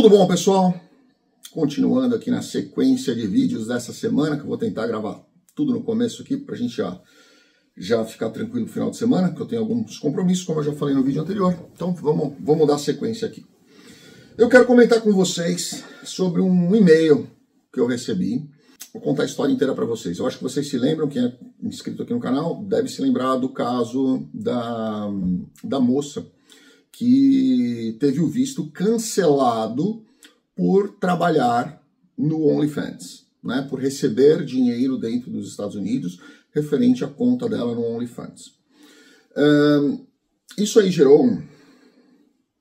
Tudo bom, pessoal? Continuando aqui na sequência de vídeos dessa semana, que eu vou tentar gravar tudo no começo aqui, para a gente já ficar tranquilo no final de semana, que eu tenho alguns compromissos, como eu já falei no vídeo anterior. Então, vamos dar sequência aqui. Eu quero comentar com vocês sobre um e-mail que eu recebi. Vou contar a história inteira para vocês. Eu acho que vocês se lembram, quem é inscrito aqui no canal, deve se lembrar do caso da moça que teve o visto cancelado por trabalhar no OnlyFans, né? Por receber dinheiro dentro dos Estados Unidos referente à conta dela no OnlyFans. Isso aí gerou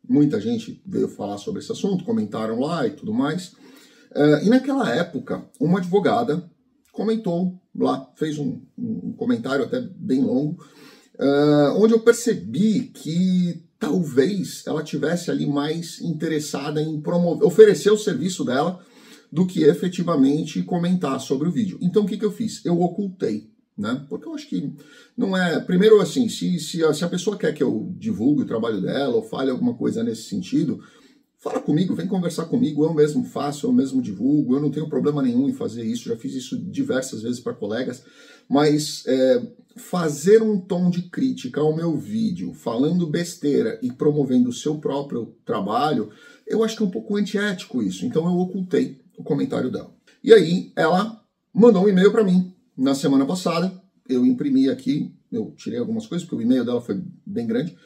muita gente veio falar sobre esse assunto, comentaram lá e tudo mais. E naquela época, uma advogada comentou lá, fez um comentário até bem longo, onde eu percebi que talvez ela tivesse ali mais interessada em oferecer o serviço dela do que efetivamente comentar sobre o vídeo. Então o que eu fiz? Eu ocultei, né? Porque eu acho que não é... Primeiro assim, se a pessoa quer que eu divulgue o trabalho dela ou fale alguma coisa nesse sentido, fala comigo, vem conversar comigo, eu mesmo faço, eu mesmo divulgo, eu não tenho problema nenhum em fazer isso, já fiz isso diversas vezes para colegas, mas fazer um tom de crítica ao meu vídeo, falando besteira e promovendo o seu próprio trabalho, eu acho que é um pouco antiético isso, então eu ocultei o comentário dela. E aí ela mandou um e-mail para mim na semana passada, eu imprimi aqui, eu tirei algumas coisas, porque o e-mail dela foi bem grande,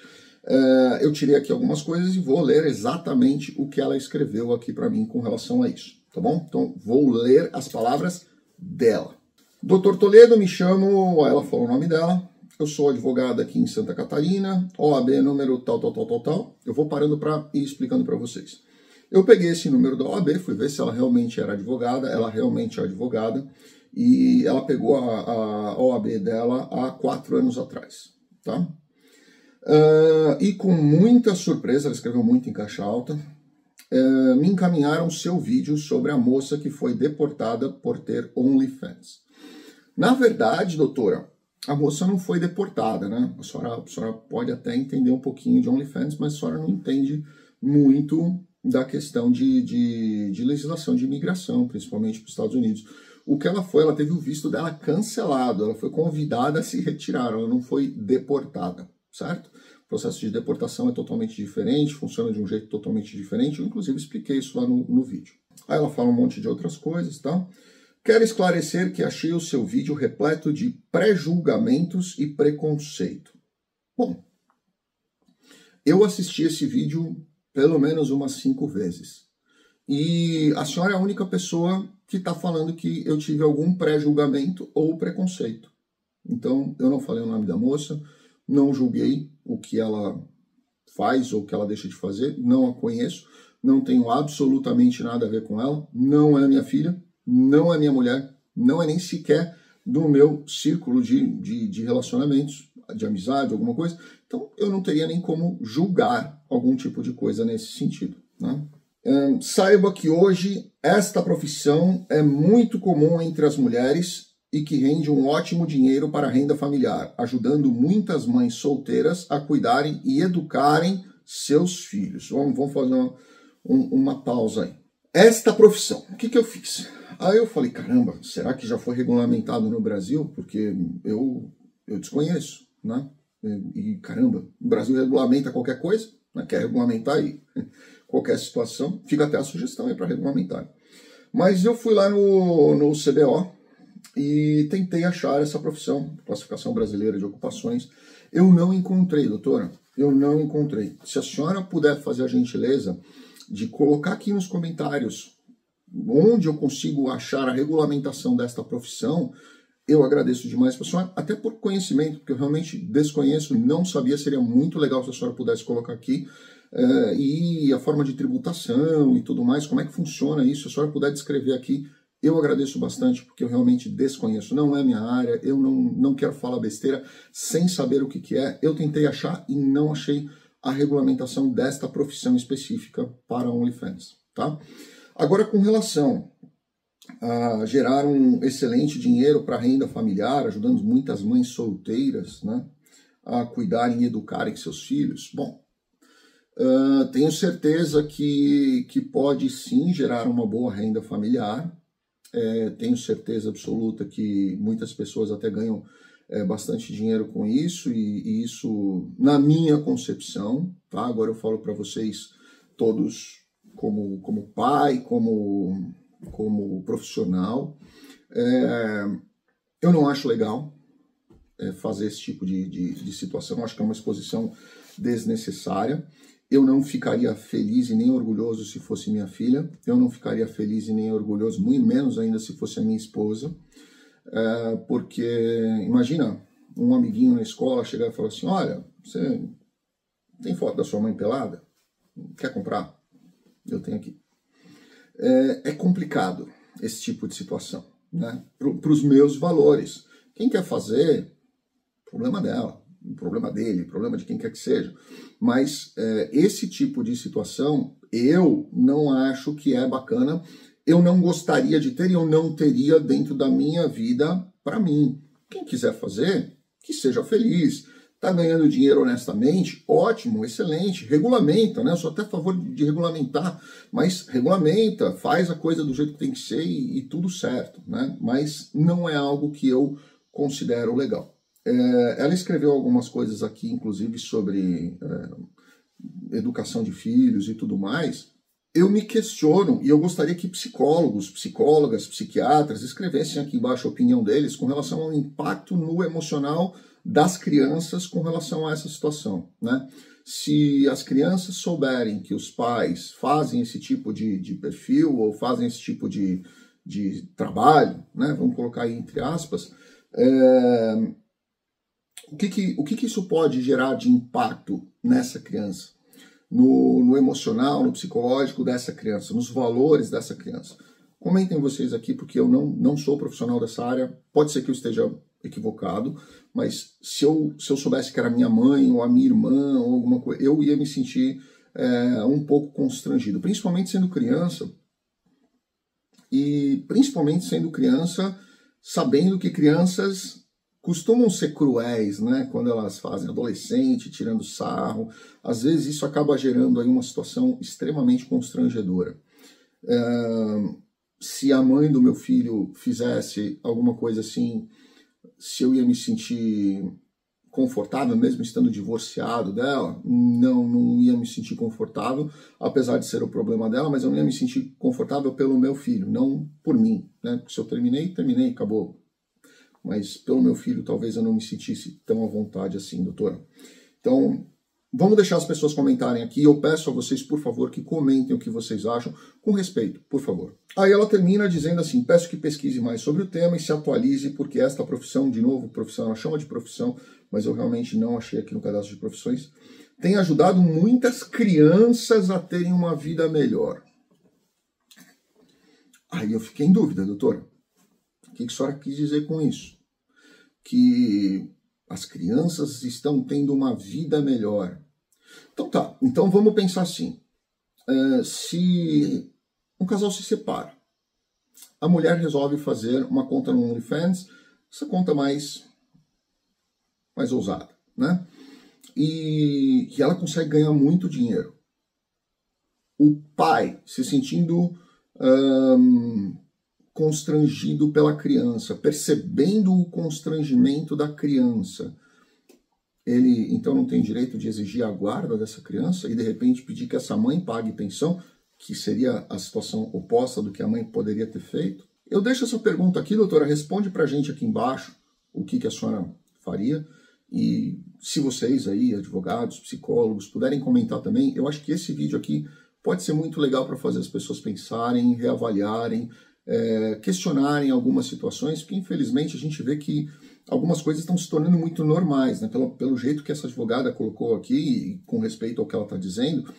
eu tirei aqui algumas coisas e vou ler exatamente o que ela escreveu aqui para mim com relação a isso, tá bom? Então, vou ler as palavras dela. Dr. Toledo, me chamo... Ela falou o nome dela. Eu sou advogada aqui em Santa Catarina, OAB número tal. Eu vou parando para ir explicando para vocês. Eu peguei esse número da OAB, fui ver se ela realmente era advogada, ela realmente é advogada, e ela pegou a OAB dela há 4 anos atrás, tá? E com muita surpresa, ela escreveu muito em caixa alta, me encaminharam seu vídeo sobre a moça que foi deportada por ter OnlyFans. Na verdade, doutora, a moça não foi deportada, né? A senhora pode até entender um pouquinho de OnlyFans, mas a senhora não entende muito da questão de legislação de imigração, principalmente para os Estados Unidos. O que ela foi, ela teve o visto dela cancelado, ela foi convidada a se retirar, ela não foi deportada. Certo? O processo de deportação é totalmente diferente, funciona de um jeito totalmente diferente. Eu, inclusive, expliquei isso lá no vídeo. Aí ela fala um monte de outras coisas, tá? Quero esclarecer que achei o seu vídeo repleto de pré-julgamentos e preconceito. Bom, eu assisti esse vídeo pelo menos umas 5 vezes. E a senhora é a única pessoa que está falando que eu tive algum pré-julgamento ou preconceito. Então, eu não falei o nome da moça, não julguei o que ela faz ou o que ela deixa de fazer, não a conheço, não tenho absolutamente nada a ver com ela, não é minha filha, não é minha mulher, não é nem sequer do meu círculo de relacionamentos, de amizade, alguma coisa. Então, eu não teria nem como julgar algum tipo de coisa nesse sentido, né? Saiba que hoje esta profissão é muito comum entre as mulheres e que rende um ótimo dinheiro para a renda familiar, ajudando muitas mães solteiras a cuidarem e educarem seus filhos. Vamos fazer uma pausa aí. Esta profissão, o que eu fiz? Aí eu falei, caramba, será que já foi regulamentado no Brasil? Porque eu desconheço, né? E caramba, o Brasil regulamenta qualquer coisa, né? Quer regulamentar aí qualquer situação, fica até a sugestão aí para regulamentar. Mas eu fui lá no CBO, e tentei achar essa profissão, classificação brasileira de ocupações. Eu não encontrei, doutora, eu não encontrei. Se a senhora puder fazer a gentileza de colocar aqui nos comentários onde eu consigo achar a regulamentação desta profissão, eu agradeço demais para a senhora, até por conhecimento, porque eu realmente desconheço, não sabia, seria muito legal se a senhora pudesse colocar aqui. E a forma de tributação e tudo mais, como é que funciona isso, se a senhora puder descrever aqui, eu agradeço bastante, porque eu realmente desconheço, não é minha área, eu não quero falar besteira sem saber o que é. Eu tentei achar e não achei a regulamentação desta profissão específica para OnlyFans, tá? Agora, com relação a gerar um excelente dinheiro para a renda familiar, ajudando muitas mães solteiras, né, a cuidarem e educarem seus filhos, bom, Tenho certeza que pode sim gerar uma boa renda familiar. Tenho certeza absoluta que muitas pessoas até ganham bastante dinheiro com isso, e isso, na minha concepção, tá? Agora eu falo para vocês todos como pai, como profissional, eu não acho legal fazer esse tipo de situação. Eu acho que é uma exposição desnecessária. Eu não ficaria feliz e nem orgulhoso se fosse minha filha. Eu não ficaria feliz e nem orgulhoso, muito menos ainda se fosse a minha esposa. Porque, imagina, um amiguinho na escola chegar e falar assim: olha, você tem foto da sua mãe pelada? Quer comprar? Eu tenho aqui. É complicado esse tipo de situação, né? Para os meus valores. Quem quer fazer, problema dela. O problema dele, o problema de quem quer que seja. Mas esse tipo de situação eu não acho que é bacana. Eu não gostaria de ter e eu não teria dentro da minha vida para mim. Quem quiser fazer, que seja feliz. Está ganhando dinheiro honestamente? Ótimo, excelente. Regulamenta, né? Eu sou até a favor de regulamentar. Mas regulamenta, faz a coisa do jeito que tem que ser e tudo certo, né? Mas não é algo que eu considero legal. Ela escreveu algumas coisas aqui, inclusive, sobre educação de filhos e tudo mais. Eu me questiono, e eu gostaria que psicólogos, psicólogas, psiquiatras escrevessem aqui embaixo a opinião deles com relação ao impacto no emocional das crianças com relação a essa situação, né? Se as crianças souberem que os pais fazem esse tipo de perfil ou fazem esse tipo de trabalho, né? Vamos colocar aí entre aspas, O que isso pode gerar de impacto nessa criança? No emocional, no psicológico dessa criança, nos valores dessa criança. Comentem vocês aqui, porque eu não sou profissional dessa área. Pode ser que eu esteja equivocado, mas se eu soubesse que era minha mãe ou a minha irmã ou alguma coisa, eu ia me sentir um pouco constrangido. Principalmente sendo criança, e principalmente sendo criança, sabendo que crianças costumam ser cruéis, né, quando elas fazem adolescente, tirando sarro. Às vezes isso acaba gerando aí uma situação extremamente constrangedora. Se a mãe do meu filho fizesse alguma coisa assim, se eu ia me sentir confortável, mesmo estando divorciado dela? Não ia me sentir confortável, apesar de ser o problema dela, mas eu não ia me sentir confortável pelo meu filho, não por mim, né, porque se eu terminei, acabou. Mas pelo meu filho talvez eu não me sentisse tão à vontade assim, doutora. Então, vamos deixar as pessoas comentarem aqui. Eu peço a vocês, por favor, que comentem o que vocês acham, com respeito, por favor. Aí ela termina dizendo assim: peço que pesquise mais sobre o tema e se atualize, porque esta profissão, de novo, profissão, ela chama de profissão, mas eu realmente não achei aqui no cadastro de profissões, tem ajudado muitas crianças a terem uma vida melhor. Aí eu fiquei em dúvida, doutora. O que a senhora quis dizer com isso? Que as crianças estão tendo uma vida melhor. Então tá, então vamos pensar assim. Se um casal se separa, a mulher resolve fazer uma conta no OnlyFans, essa conta mais ousada, né? E ela consegue ganhar muito dinheiro. O pai se sentindo constrangido pela criança, percebendo o constrangimento da criança, ele então não tem direito de exigir a guarda dessa criança e de repente pedir que essa mãe pague pensão, que seria a situação oposta do que a mãe poderia ter feito? Eu deixo essa pergunta aqui, doutora, responde pra gente aqui embaixo o que a senhora faria, e se vocês aí, advogados, psicólogos, puderem comentar também. Eu acho que esse vídeo aqui pode ser muito legal para fazer as pessoas pensarem, reavaliarem, questionarem algumas situações, porque infelizmente a gente vê que algumas coisas estão se tornando muito normais, né? Pelo jeito que essa advogada colocou aqui, e com respeito ao que ela está dizendo,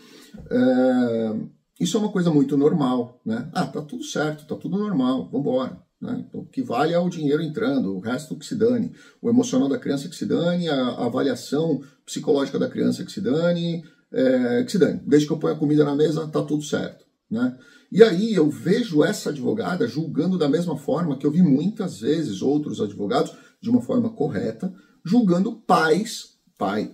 isso é uma coisa muito normal, né? Ah, tá tudo certo, tá tudo normal, vambora, né? Então, o que vale é o dinheiro entrando, o resto que se dane, o emocional da criança que se dane, a avaliação psicológica da criança que se dane, desde que eu ponha a comida na mesa, tá tudo certo, né? E aí eu vejo essa advogada julgando da mesma forma que eu vi muitas vezes outros advogados, de uma forma correta, julgando pai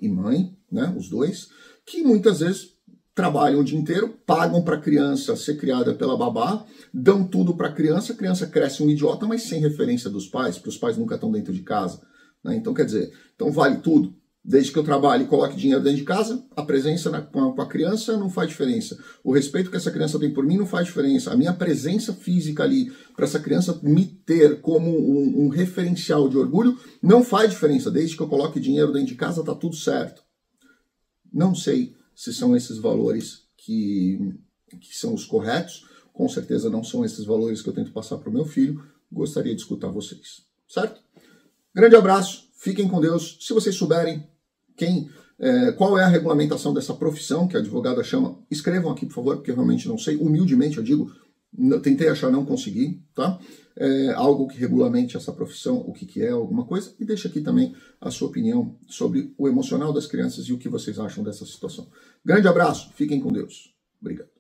e mãe, né, os dois, que muitas vezes trabalham o dia inteiro, pagam para a criança ser criada pela babá, dão tudo para a criança cresce um idiota, mas sem referência dos pais, porque os pais nunca estão dentro de casa. Né? Então, quer dizer, então vale tudo. Desde que eu trabalhe e coloque dinheiro dentro de casa, a presença com a criança não faz diferença. O respeito que essa criança tem por mim não faz diferença. A minha presença física ali, para essa criança me ter como um referencial de orgulho, não faz diferença. Desde que eu coloque dinheiro dentro de casa, tá tudo certo. Não sei se são esses valores que são os corretos. Com certeza não são esses valores que eu tento passar para o meu filho. Gostaria de escutar vocês, certo? Grande abraço, fiquem com Deus. Se vocês souberem, qual é a regulamentação dessa profissão que a advogada chama, escrevam aqui, por favor, porque eu realmente não sei. Humildemente eu digo, tentei achar, não consegui, tá? Algo que regulamente essa profissão, o que é, alguma coisa. E deixa aqui também a sua opinião sobre o emocional das crianças e o que vocês acham dessa situação. Grande abraço, fiquem com Deus. Obrigado.